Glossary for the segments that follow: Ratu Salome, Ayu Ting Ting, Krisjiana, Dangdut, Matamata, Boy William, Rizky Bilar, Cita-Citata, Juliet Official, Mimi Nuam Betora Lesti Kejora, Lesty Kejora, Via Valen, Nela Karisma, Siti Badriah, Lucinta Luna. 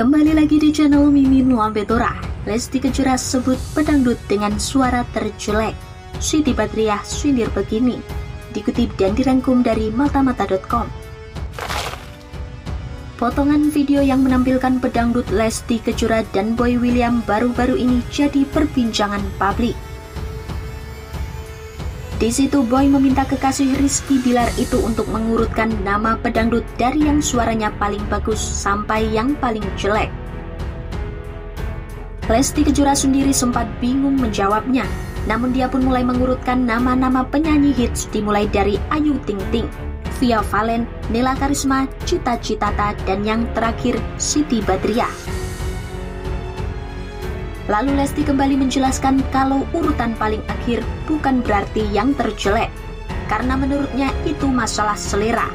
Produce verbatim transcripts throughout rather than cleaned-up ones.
Kembali lagi di channel Mimi Nuam Betora Lesti Kejora sebut pedangdut dengan suara terjelek. Siti Badriah sindir begini, dikutip dan dirangkum dari Matamata titik com. Potongan video yang menampilkan pedangdut Lesti Kejora dan Boy William baru-baru ini jadi perbincangan publik. Di situ Boy meminta kekasih Rizky Bilar itu untuk mengurutkan nama pedangdut dari yang suaranya paling bagus sampai yang paling jelek. Lesti Kejora sendiri sempat bingung menjawabnya, namun dia pun mulai mengurutkan nama-nama penyanyi hits dimulai dari Ayu Ting Ting, Via Valen, Nela Karisma, Cita-Citata, dan yang terakhir Siti Badriah. Lalu Lesti kembali menjelaskan kalau urutan paling akhir bukan berarti yang terjelek, karena menurutnya itu masalah selera.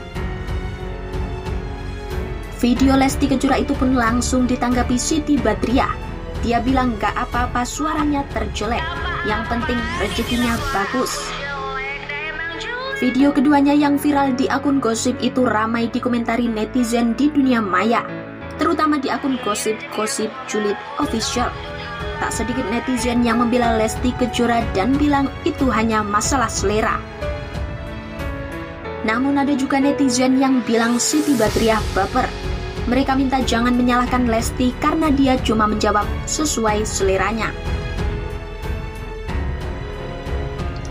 Video Lesti Kejora itu pun langsung ditanggapi Siti Badriah. Dia bilang gak apa-apa suaranya terjelek, yang penting rezekinya bagus. Video keduanya yang viral di akun gosip itu ramai dikomentari netizen di dunia maya, terutama di akun gosip-gosip Juliet Official. Tak sedikit netizen yang membela Lesti Kejora dan bilang itu hanya masalah selera. Namun ada juga netizen yang bilang Siti Badriah baper. Mereka minta jangan menyalahkan Lesti karena dia cuma menjawab sesuai seleranya.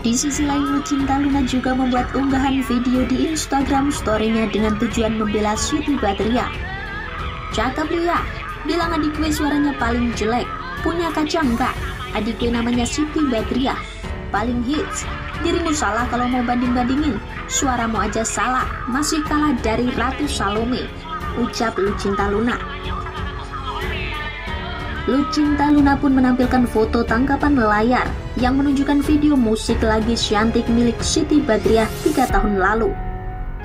Di sisi lain, Lucinta Luna juga membuat unggahan video di Instagram story-nya dengan tujuan membela Siti Badriah. Cakep Lia, bilang adik gue suaranya paling jelek. Punya kacang enggak? Adik gue namanya Siti Badriah, paling hits. Dirimu salah kalau mau banding-bandingin, suaramu aja salah, masih kalah dari Ratu Salome, ucap Lucinta Luna. Lucinta Luna pun menampilkan foto tangkapan layar yang menunjukkan video musik lagi cantik milik Siti Badriah tiga tahun lalu.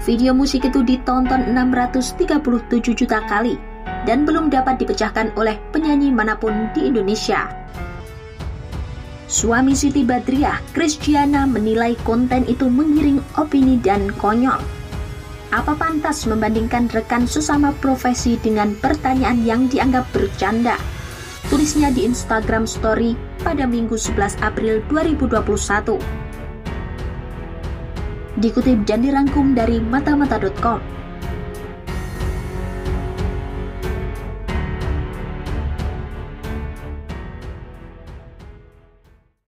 Video musik itu ditonton enam ratus tiga puluh tujuh juta kali dan belum dapat dipecahkan oleh penyanyi manapun di Indonesia. Suami Siti Badriah, Krisjiana, menilai konten itu mengiring opini dan konyol. Apa pantas membandingkan rekan sesama profesi dengan pertanyaan yang dianggap bercanda? Tulisnya di Instagram Story pada Minggu sebelas April dua ribu dua puluh satu. Dikutip dan dirangkum dari Matamata titik com.